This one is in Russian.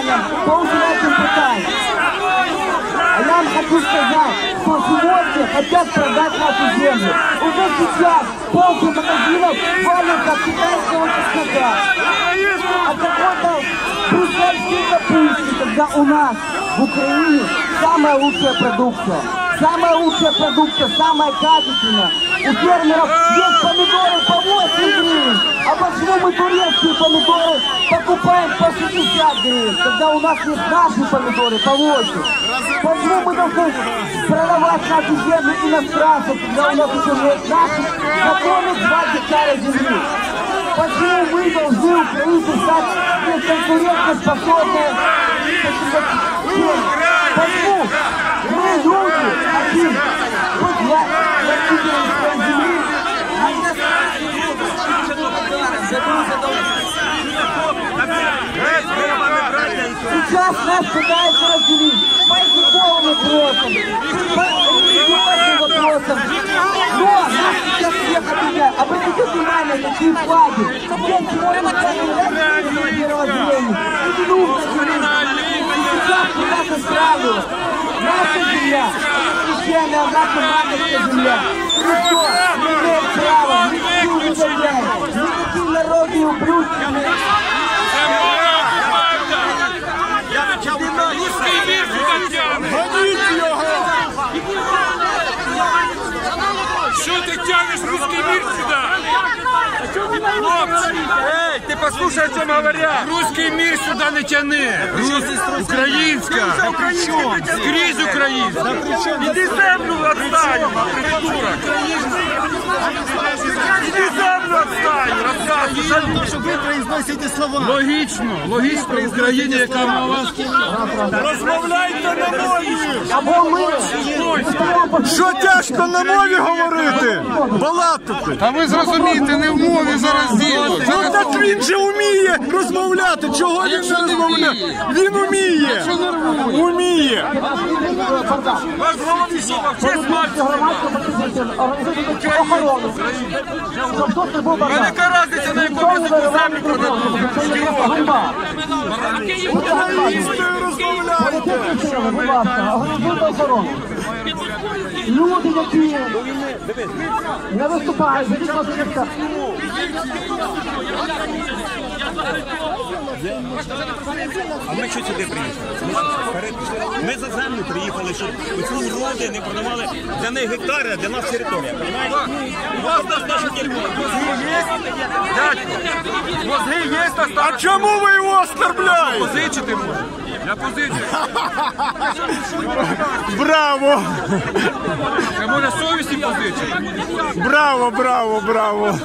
испытаниям, по усилительным пытаниям. А нам хочу сказать, что сегодня хотят продать нашу землю. Уже сейчас полки магазинов валят от китайского каскада. От какой-то брюссельской капусты, когда у нас в Украине самая лучшая продукция. Самая лучшая продукция, самая качественная. У фермеров есть помидоры по 8 гривен, а почему мы турецкие помидоры покупаем по 60 гривен, когда у нас есть наши помидоры по 8? Почему мы должны продавать нашу землю иностранцам, когда у нас еще нет наших законных 2 гектара земли? Почему мы должны украинцы стать неконкурентоспособной? Почему мы, люди, хотим быть властителями своей земли, а иностранцы сейчас нас пытаются разделить по языковым вопросам, по религиозным вопросам. Но нас сейчас всех объединяют. Обратите внимание, какие флаги. Здесь можно сказать, что это первого зрения. И нужно сейчас пытаться сравнивать. Наша земля, священная, наша матушка земля. Никто не имеет права, никто не доверяет. Никакие народы и ублюдки. Что ты тянешь русский мир сюда? Эй, ты послушай, о чем говорят. Русский мир сюда не тяни. Украинская. Скрізь украинская. Иди землю отстань, придурок. Иди землю отстань. Что вы произносите слова. Логично в Украине, яка мова. Розмовляйте на мові. Або ми. Що тяжко на мові говорити? Балатати. А ви зрозумієте, не в мові зараз діло. Ну так він же вміє розмовляти. Чого він не розмовляє? Він уміє. Уміє. Велика разниця, на якому язику землі продадуть. Українською розмовляйте. Люди, які не виступають, ведуть вас як-то. А ми що сюди приїхали? Ми за землю приїхали, щоб ці уроди не продавали для них гектари, а для нас територія. У вас наша територія. Мозги є? Дядько, мозги є? А чому ви його оскорбляєте? Позичити можна. Я позицію. Браво! Це може совісті позичити. Браво, браво, браво!